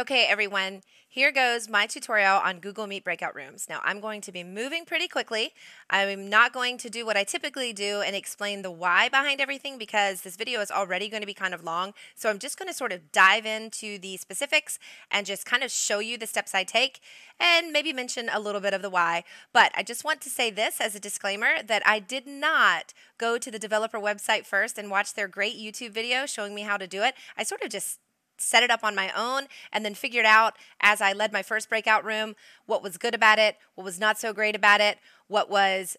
Okay, everyone, here goes my tutorial on Google Meet breakout rooms. Now, I'm going to be moving pretty quickly. I'm not going to do what I typically do and explain the why behind everything because this video is already going to be kind of long. So I'm just going to sort of dive into the specifics and just kind of show you the steps I take and maybe mention a little bit of the why. But I just want to say this as a disclaimer that I did not go to the developer website first and watch their great YouTube video showing me how to do it. I sort of just set it up on my own and then figured out as I led my first breakout room what was good about it, what was not so great about it, what was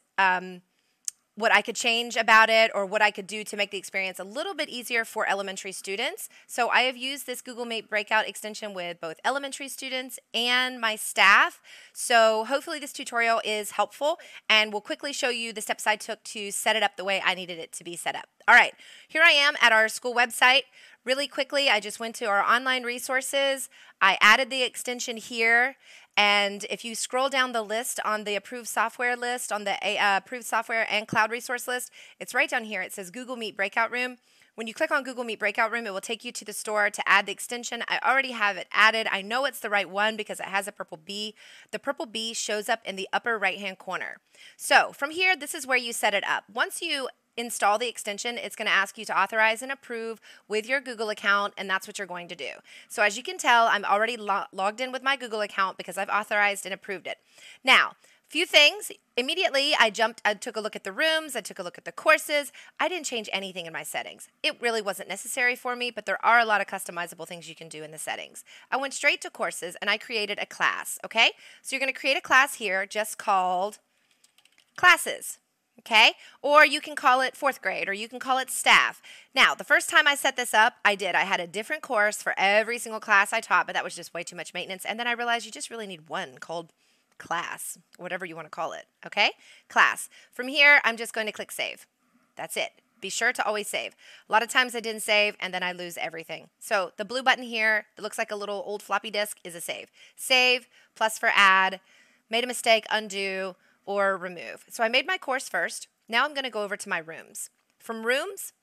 what I could change about it, or what I could do to make the experience a little bit easier for elementary students. So I have used this Google Meet breakout extension with both elementary students and my staff. So hopefully this tutorial is helpful and will quickly show you the steps I took to set it up the way I needed it to be set up. All right, here I am at our school website. Really quickly, I just went to our online resources. I added the extension here, and if you scroll down the list on the approved software list, on the approved software and cloud resource list, it's right down here. It says Google Meet Breakout Room. When you click on Google Meet Breakout Room, it will take you to the store to add the extension. I already have it added. I know it's the right one because it has a purple B. The purple B shows up in the upper right-hand corner. So from here, this is where you set it up. Once you install the extension, it's going to ask you to authorize and approve with your Google account, and that's what you're going to do. So as you can tell, I'm already logged in with my Google account because I've authorized and approved it. Now, few things. Immediately, I took a look at the rooms, I took a look at the courses. I didn't change anything in my settings. It really wasn't necessary for me, but there are a lot of customizable things you can do in the settings. I went straight to courses, and I created a class, okay? So you're going to create a class here just called Classes. Okay, or you can call it fourth grade, or you can call it staff. Now, the first time I set this up, I had a different course for every single class I taught, but that was just way too much maintenance. And then I realized you just really need one called class, whatever you want to call it. Okay, class. From here, I'm just going to click save. That's it. Be sure to always save. A lot of times I didn't save, and then I lose everything. So the blue button here that looks like a little old floppy disk is a save. Save, plus for add, made a mistake, undo, or remove. So I made my course first. Now I'm going to go over to my rooms. From rooms,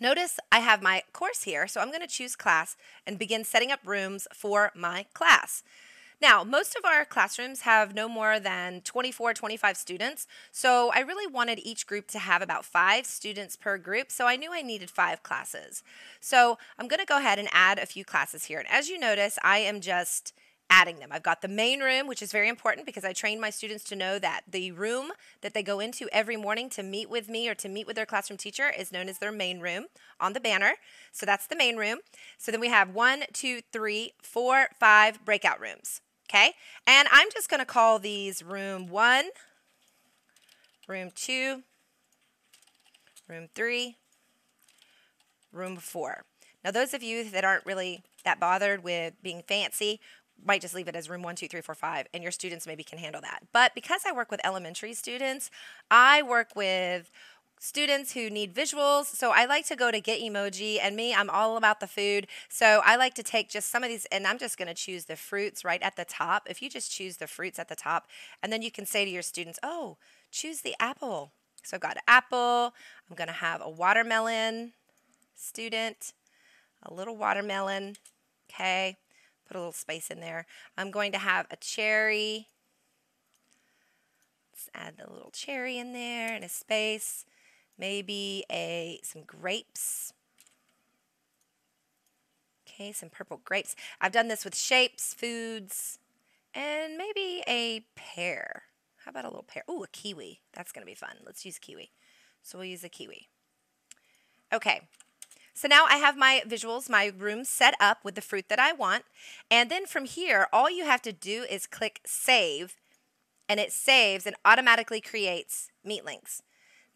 notice I have my course here, so I'm going to choose class and begin setting up rooms for my class. Now, most of our classrooms have no more than 24, 25 students, so I really wanted each group to have about 5 students per group, so I knew I needed 5 classes. So I'm going to go ahead and add a few classes here, and as you notice, I am just adding them. I've got the main room, which is very important because I train my students to know that the room that they go into every morning to meet with me or to meet with their classroom teacher is known as their main room on the banner. So that's the main room. So then we have 1, 2, 3, 4, 5 breakout rooms. Okay. And I'm just going to call these room 1, room 2, room 3, room 4. Now, those of you that aren't really that bothered with being fancy might just leave it as room 1, 2, 3, 4, 5, and your students maybe can handle that. But because I work with elementary students, I work with students who need visuals, so I like to go to Get Emoji, and me, I'm all about the food, so I like to take just some of these, and I'm just going to choose the fruits right at the top. If you just choose the fruits at the top, and then you can say to your students, oh, choose the apple. So I've got an apple, I'm going to have a watermelon student, a little watermelon, okay. Put a little space in there. I'm going to have a cherry. Let's add the little cherry in there and a space. Maybe some grapes. Okay, some purple grapes. I've done this with shapes, foods, and maybe a pear. How about a little pear? Ooh, a kiwi. That's going to be fun. Let's use kiwi. So we'll use a kiwi. Okay. So now I have my visuals, my room set up with the fruit that I want. And then from here, all you have to do is click save, and it saves and automatically creates Meet links.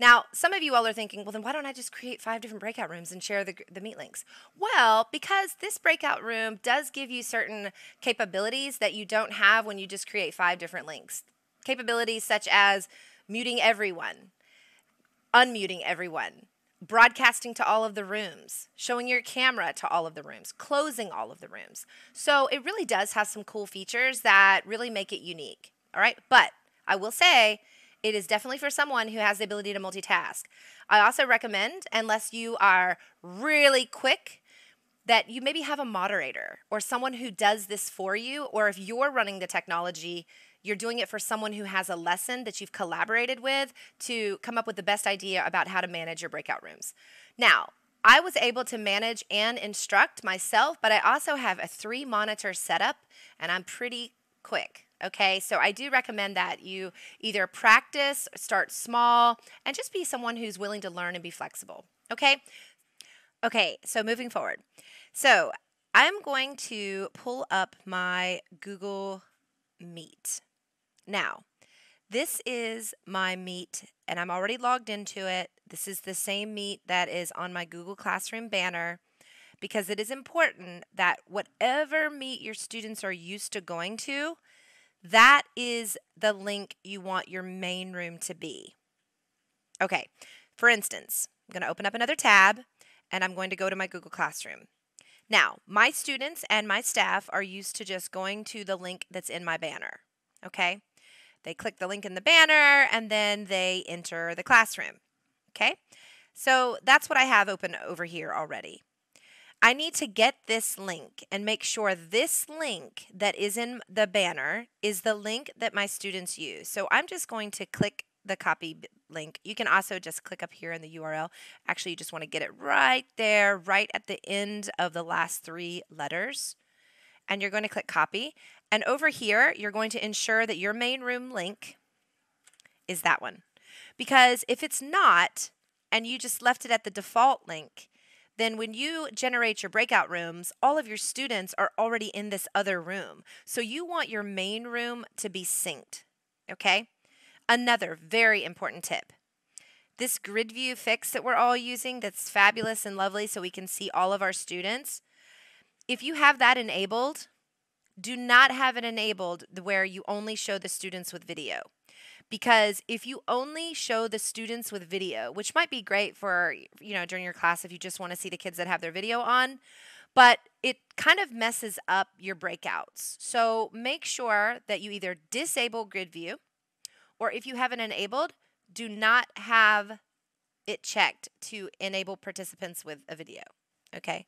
Now, some of you all are thinking, well, then why don't I just create 5 different breakout rooms and share the Meet links? Well, because this breakout room does give you certain capabilities that you don't have when you just create 5 different links. Capabilities such as muting everyone, unmuting everyone, broadcasting to all of the rooms, showing your camera to all of the rooms, closing all of the rooms. So it really does have some cool features that really make it unique. All right. But I will say it is definitely for someone who has the ability to multitask. I also recommend, unless you are really quick that you maybe have a moderator or someone who does this for you, or if you're running the technology, you're doing it for someone who has a lesson that you've collaborated with to come up with the best idea about how to manage your breakout rooms. Now, I was able to manage and instruct myself, but I also have a 3-monitor setup, and I'm pretty quick. Okay, so I do recommend that you either practice, start small, and just be someone who's willing to learn and be flexible. Okay? Okay, so moving forward. So I'm going to pull up my Google Meet. Now, this is my Meet, and I'm already logged into it. This is the same Meet that is on my Google Classroom banner, because it is important that whatever Meet your students are used to going to, that is the link you want your main room to be. Okay, for instance, I'm going to open up another tab, and I'm going to go to my Google Classroom. Now, my students and my staff are used to just going to the link that's in my banner, okay? They click the link in the banner, and then they enter the classroom, okay? So that's what I have open over here already. I need to get this link and make sure this link that is in the banner is the link that my students use. So I'm just going to click the copy link. You can also just click up here in the URL. Actually, you just want to get it right there, right at the end of the last 3 letters. And you're going to click copy. And over here, you're going to ensure that your main room link is that one. Because if it's not, and you just left it at the default link, then when you generate your breakout rooms, all of your students are already in this other room. So you want your main room to be synced, okay? Another very important tip. This grid view fix that we're all using, that's fabulous and lovely so we can see all of our students. If you have that enabled, do not have it enabled where you only show the students with video. Because if you only show the students with video, which might be great for, you know, during your class if you just want to see the kids that have their video on, but it kind of messes up your breakouts. So make sure that you either disable grid view, or if you haven't enabled, do not have it checked to enable participants with a video. Okay,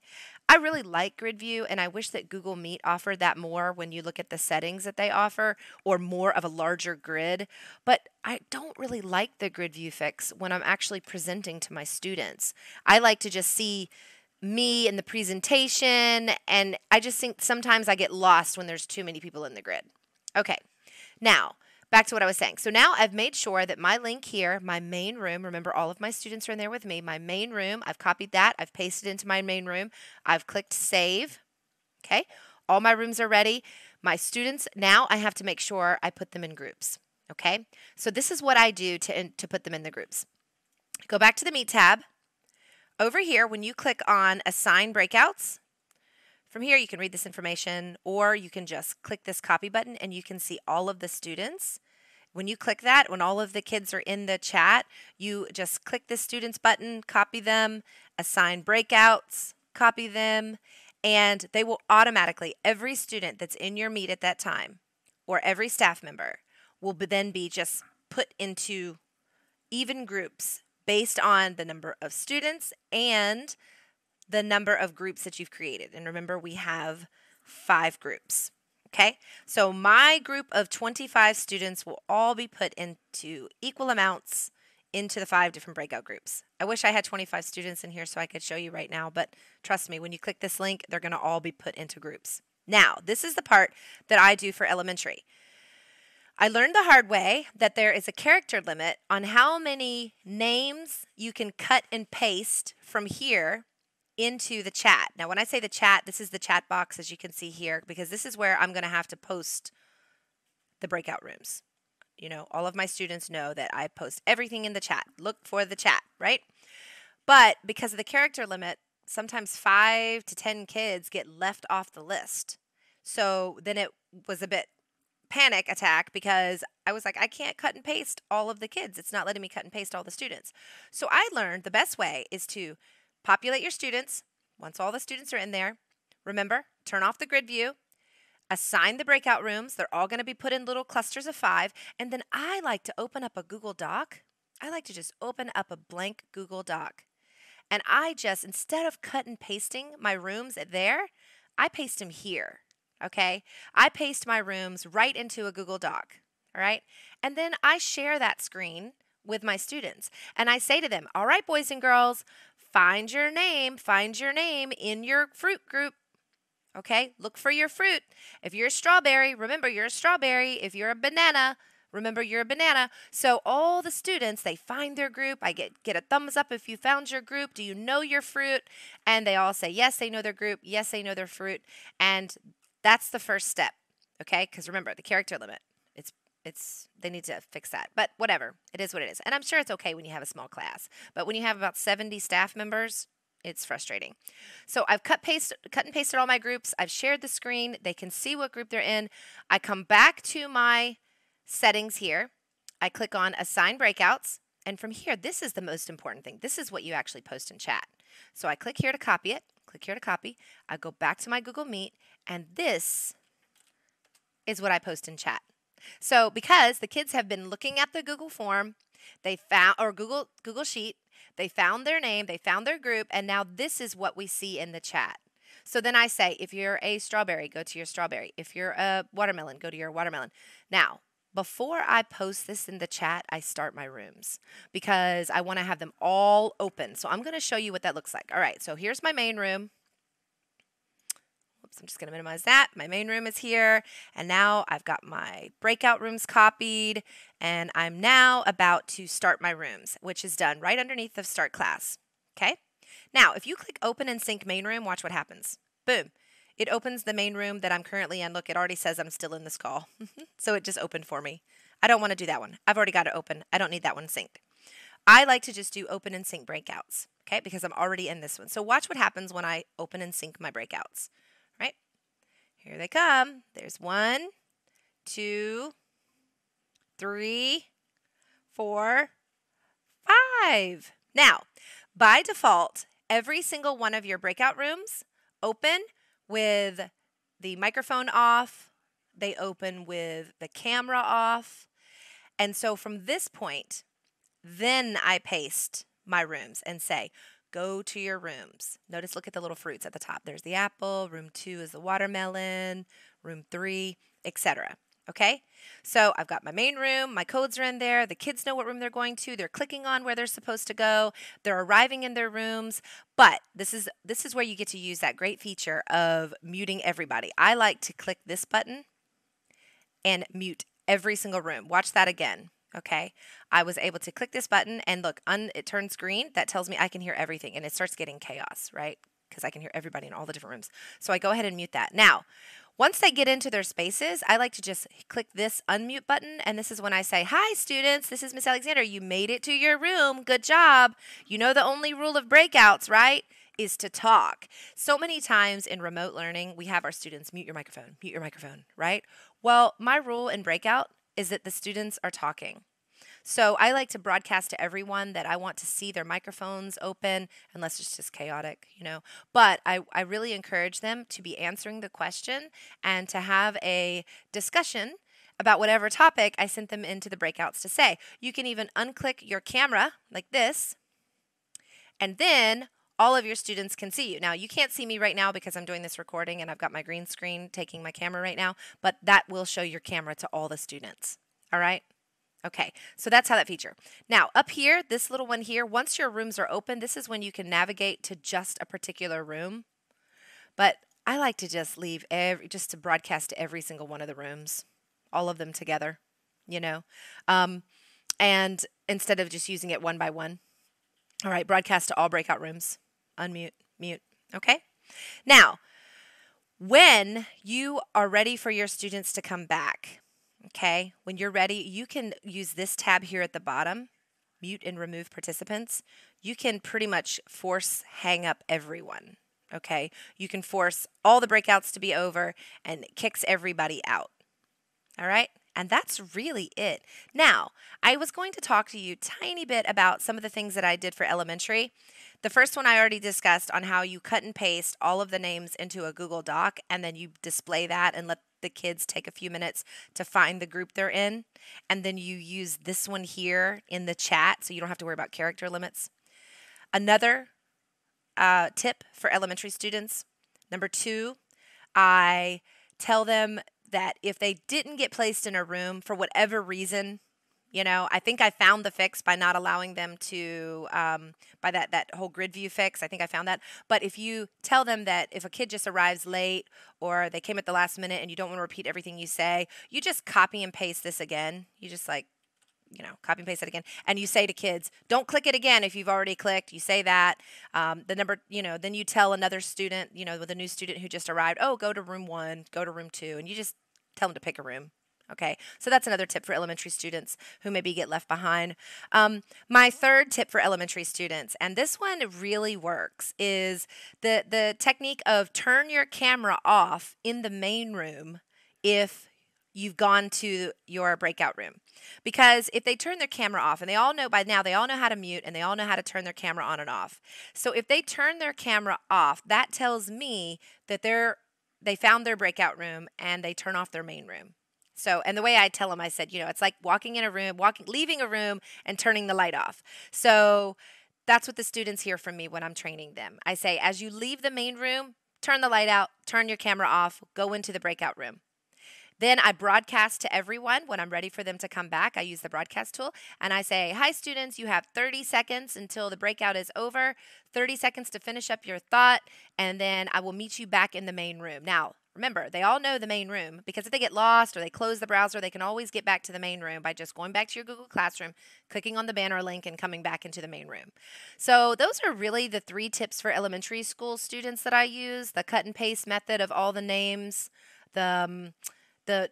I really like grid view, and I wish that Google Meet offered that more when you look at the settings that they offer, or more of a larger grid. But I don't really like the grid view fix when I'm actually presenting to my students. I like to just see me in the presentation, and I just think sometimes I get lost when there's too many people in the grid. Okay, now back to what I was saying. So now I've made sure that my link here, my main room, remember all of my students are in there with me, my main room, I've copied that, I've pasted into my main room, I've clicked save, okay? All my rooms are ready. My students, now I have to make sure I put them in groups, okay? So this is what I do to put them in the groups. Go back to the Meet tab. Over here, when you click on Assign Breakouts, from here, you can read this information, or you can just click this copy button and you can see all of the students. When you click that, when all of the kids are in the chat, you just click the students button, copy them, assign breakouts, copy them, and they will automatically, every student that's in your Meet at that time, or every staff member, will then be just put into even groups based on the number of students and the number of groups that you've created. And remember, we have 5 groups, okay? So my group of 25 students will all be put into equal amounts into the 5 different breakout groups. I wish I had 25 students in here so I could show you right now, but trust me, when you click this link, they're gonna all be put into groups. Now, this is the part that I do for elementary. I learned the hard way that there is a character limit on how many names you can cut and paste from here into the chat. Now, when I say the chat, this is the chat box, as you can see here, because this is where I'm going to have to post the breakout rooms. You know, all of my students know that I post everything in the chat. Look for the chat, right? But because of the character limit, sometimes 5 to 10 kids get left off the list. So then it was a bit panic attack, because I was like, I can't cut and paste all of the kids. It's not letting me cut and paste all the students. So I learned the best way is to populate your students. Once all the students are in there, remember, turn off the grid view, assign the breakout rooms. They're all going to be put in little clusters of 5. And then I like to open up a Google Doc. I like to just open up a blank Google Doc. And I just, instead of cut and pasting my rooms there, I paste them here, okay? I paste my rooms right into a Google Doc, all right? And then I share that screen with my students. And I say to them, all right, boys and girls, find your name in your fruit group. Okay, look for your fruit. If you're a strawberry, remember you're a strawberry. If you're a banana, remember you're a banana. So all the students, they find their group. I get a thumbs up if you found your group. Do you know your fruit? And they all say, yes, they know their group. Yes, they know their fruit. And that's the first step, okay? Because remember, the character limit, they need to fix that. But whatever, it is what it is. And I'm sure it's okay when you have a small class. But when you have about 70 staff members, it's frustrating. So I've cut and pasted all my groups. I've shared the screen. They can see what group they're in. I come back to my settings here. I click on Assign Breakouts. And from here, this is the most important thing. This is what you actually post in chat. So I click here to copy it. Click here to copy. I go back to my Google Meet. And this is what I post in chat. So because the kids have been looking at the Google form, they found, or Google Sheet, they found their name, they found their group, and now this is what we see in the chat. So then I say, if you're a strawberry, go to your strawberry. If you're a watermelon, go to your watermelon. Now, before I post this in the chat, I start my rooms because I want to have them all open. So I'm going to show you what that looks like. All right, so here's my main room. Oops, I'm just going to minimize that. My main room is here, and now I've got my breakout rooms copied, and I'm now about to start my rooms, which is done right underneath of Start Class, okay? Now, if you click Open and Sync Main Room, watch what happens. Boom. It opens the main room that I'm currently in. Look, it already says I'm still in this call, so it just opened for me. I don't want to do that one. I've already got it open. I don't need that one synced. I like to just do Open and Sync Breakouts, okay, because I'm already in this one. So watch what happens when I open and sync my breakouts. Right? Here they come. There's 1, 2, 3, 4, 5. Now, by default, every single one of your breakout rooms open with the microphone off. They open with the camera off. And so from this point, then I paste my rooms and say, go to your rooms. Notice, look at the little fruits at the top. There's the apple. Room 2 is the watermelon. Room 3, etc. Okay? So I've got my main room. My codes are in there. The kids know what room they're going to. They're clicking on where they're supposed to go. They're arriving in their rooms. But this is where you get to use that great feature of muting everybody. I like to click this button and mute every single room. Watch that again. Okay, I was able to click this button and look, it turns green. That tells me I can hear everything and it starts getting chaos, right? Because I can hear everybody in all the different rooms. So I go ahead and mute that. Now, once they get into their spaces, I like to just click this unmute button. And this is when I say, hi, students, this is Miss Alexander. You made it to your room. Good job. You know the only rule of breakouts, right? Is to talk. So many times in remote learning, we have our students mute your microphone, right? Well, my rule in breakout is that the students are talking. So I like to broadcast to everyone that I want to see their microphones open, unless it's just chaotic, you know. But I really encourage them to be answering the question and to have a discussion about whatever topic I sent them into the breakouts to say. You can even unclick your camera like this, and then all of your students can see you. Now, you can't see me right now because I'm doing this recording and I've got my green screen taking my camera right now, but that will show your camera to all the students. All right? Okay, so that's how that feature. Now, up here, this little one here, once your rooms are open, this is when you can navigate to just a particular room. But I like to just leave just to broadcast to every single one of the rooms, all of them together, you know, and instead of just using it one by one. All right, broadcast to all breakout rooms. Unmute, mute, okay? Now, when you are ready for your students to come back, okay, when you're ready, you can use this tab here at the bottom, mute and remove participants. You can pretty much force hang up everyone, okay? You can force all the breakouts to be over and it kicks everybody out, all right? And that's really it. Now, I was going to talk to you a tiny bit about some of the things that I did for elementary. The first one I already discussed on how you cut and paste all of the names into a Google Doc and then you display that and let the kids take a few minutes to find the group they're in. And then you use this one here in the chat so you don't have to worry about character limits. Another tip for elementary students. Number two, I tell them that if they didn't get placed in a room for whatever reason, you know, I think I found the fix by not allowing them to, by that whole grid view fix, I think I found that. But if you tell them that if a kid just arrives late or they came at the last minute and you don't want to repeat everything you say, you just copy and paste this again. You just like, you know, copy and paste it again. And you say to kids, don't click it again if you've already clicked. You say that. You know, then you tell another student, you know, with a new student who just arrived, oh, go to room one, go to room two. And you just tell them to pick a room. Okay, so that's another tip for elementary students who maybe get left behind. My third tip for elementary students, and this one really works, is the technique of turn your camera off in the main room if you've gone to your breakout room. Because if they turn their camera off, and they all know by now, they all know how to mute and they all know how to turn their camera on and off. So if they turn their camera off, that tells me that they found their breakout room and they turn off their main room. So, and the way I tell them, I said, you know, it's like walking in a room, leaving a room and turning the light off. So that's what the students hear from me when I'm training them. I say, as you leave the main room, turn the light out, turn your camera off, go into the breakout room. Then I broadcast to everyone when I'm ready for them to come back. I use the broadcast tool and I say, hi students, you have 30 seconds until the breakout is over, 30 seconds to finish up your thought, and then I will meet you back in the main room. Now, remember, they all know the main room because if they get lost or they close the browser, they can always get back to the main room by just going back to your Google Classroom, clicking on the banner link, and coming back into the main room. So those are really the three tips for elementary school students that I use, the cut and paste method of all the names, the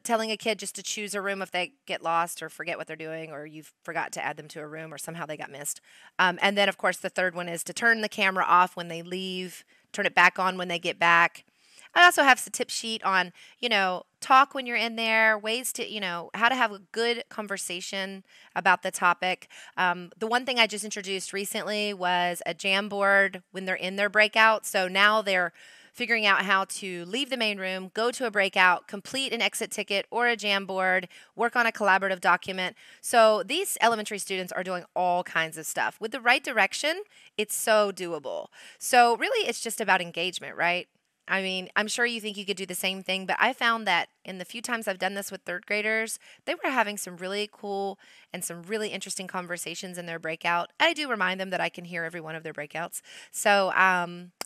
telling a kid just to choose a room if they get lost or forget what they're doing or you forgot to add them to a room or somehow they got missed. And then, of course, the third one is to turn the camera off when they leave, turn it back on when they get back. I also have a tip sheet on, you know, talk when you're in there, ways to, you know, how to have a good conversation about the topic. The one thing I just introduced recently was a Jamboard when they're in their breakout. So now they're figuring out how to leave the main room, go to a breakout, complete an exit ticket or a Jamboard, work on a collaborative document. So these elementary students are doing all kinds of stuff. With the right direction, it's so doable. So really, it's just about engagement, right? I mean, I'm sure you think you could do the same thing, but I found that in the few times I've done this with third graders, they were having some really cool and some really interesting conversations in their breakout. I do remind them that I can hear every one of their breakouts. So,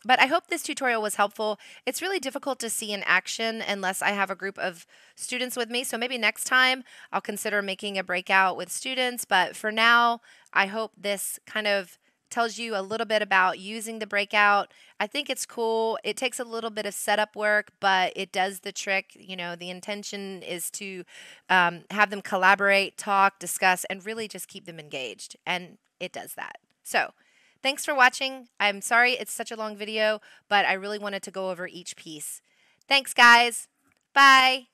but I hope this tutorial was helpful. It's really difficult to see in action unless I have a group of students with me. So maybe next time I'll consider making a breakout with students. But for now, I hope this kind of tells you a little bit about using the breakout. I think it's cool. It takes a little bit of setup work, but it does the trick. You know, the intention is to have them collaborate, talk, discuss, and really just keep them engaged. And it does that. So thanks for watching. I'm sorry it's such a long video, but I really wanted to go over each piece. Thanks, guys. Bye.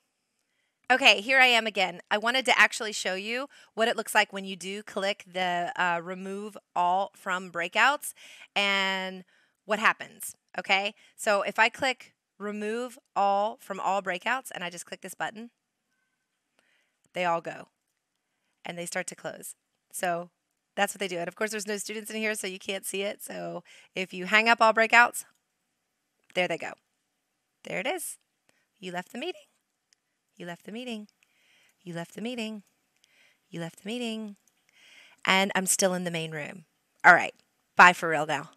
Okay, here I am again. I wanted to actually show you what it looks like when you do click the remove all from breakouts and what happens, okay? So if I click remove all from all breakouts and I just click this button, they all go and they start to close. So that's what they do. And of course, there's no students in here, so you can't see it. So if you hang up all breakouts, there they go. There it is. You left the meeting. You left the meeting, you left the meeting, you left the meeting, and I'm still in the main room. All right, bye for real now.